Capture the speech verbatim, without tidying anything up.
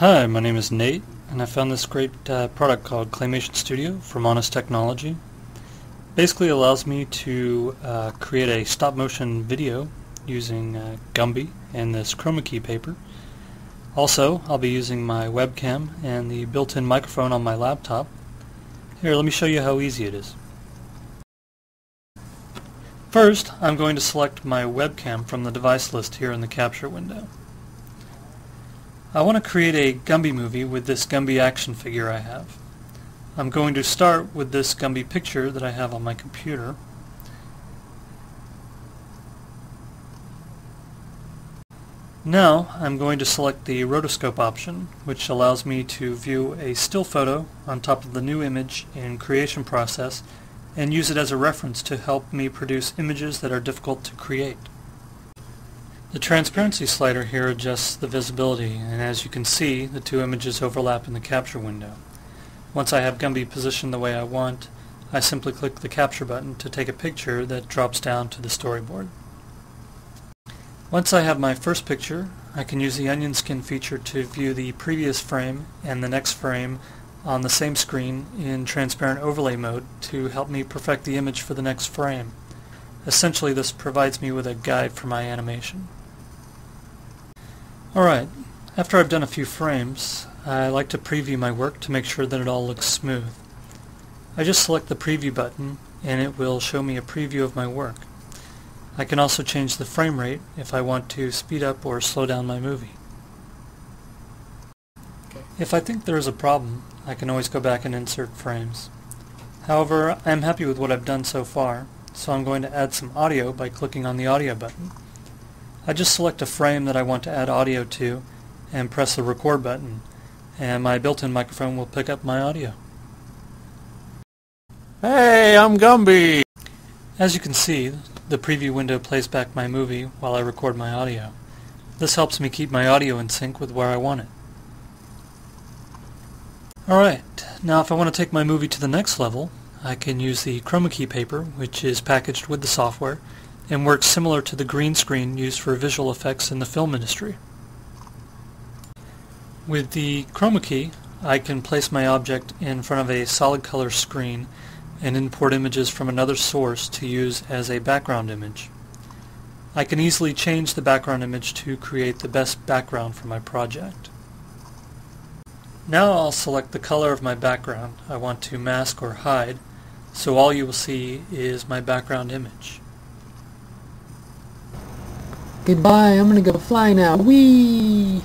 Hi, my name is Nate, and I found this great uh, product called Claymation Studio from Honest Technology. Basically allows me to uh, create a stop-motion video using uh, Gumby and this chroma key paper. Also, I'll be using my webcam and the built-in microphone on my laptop. Here, let me show you how easy it is. First, I'm going to select my webcam from the device list here in the capture window. I want to create a Gumby movie with this Gumby action figure I have. I'm going to start with this Gumby picture that I have on my computer. Now I'm going to select the rotoscope option, which allows me to view a still photo on top of the new image in creation process and use it as a reference to help me produce images that are difficult to create. The transparency slider here adjusts the visibility, and as you can see, the two images overlap in the capture window. Once I have Gumby positioned the way I want, I simply click the capture button to take a picture that drops down to the storyboard. Once I have my first picture, I can use the onionskin feature to view the previous frame and the next frame on the same screen in transparent overlay mode to help me perfect the image for the next frame. Essentially, this provides me with a guide for my animation. Alright, after I've done a few frames, I like to preview my work to make sure that it all looks smooth. I just select the preview button and it will show me a preview of my work. I can also change the frame rate if I want to speed up or slow down my movie. If I think there is a problem, I can always go back and insert frames. However, I am happy with what I've done so far, so I'm going to add some audio by clicking on the audio button. I just select a frame that I want to add audio to and press the record button, and my built-in microphone will pick up my audio. Hey, I'm Gumby! As you can see, the preview window plays back my movie while I record my audio. This helps me keep my audio in sync with where I want it. Alright, now if I want to take my movie to the next level, I can use the chroma key paper, which is packaged with the software and works similar to the green screen used for visual effects in the film industry. With the chroma key, I can place my object in front of a solid color screen and import images from another source to use as a background image. I can easily change the background image to create the best background for my project. Now I'll select the color of my background I want to mask or hide, so all you will see is my background image. Goodbye, I'm gonna go fly now. Whee!